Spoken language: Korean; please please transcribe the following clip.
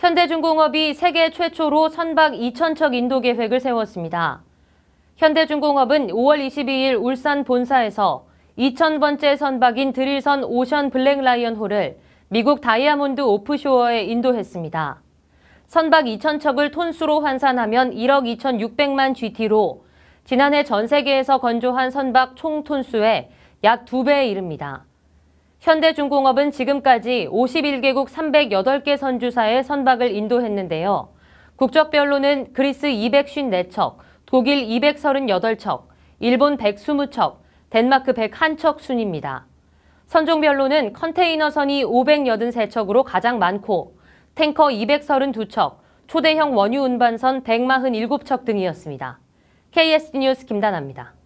현대중공업이 세계 최초로 선박 2,000척 인도 계획을 세웠습니다. 현대중공업은 5월 22일 울산 본사에서 2,000번째 선박인 드릴선 오션 블랙 라이언호를 미국 다이아몬드 오프쇼어에 인도했습니다. 선박 2,000척을 톤수로 환산하면 1억 2,600만 GT로 지난해 전 세계에서 건조한 선박 총 톤수의 약 2배에 이릅니다. 현대중공업은 지금까지 51개국 308개 선주사의 선박을 인도했는데요. 국적별로는 그리스 254척, 독일 238척, 일본 120척, 덴마크 101척 순입니다. 선종별로는 컨테이너선이 583척으로 가장 많고 탱커 232척, 초대형 원유 운반선 147척 등이었습니다. KSD 뉴스 김다나입니다.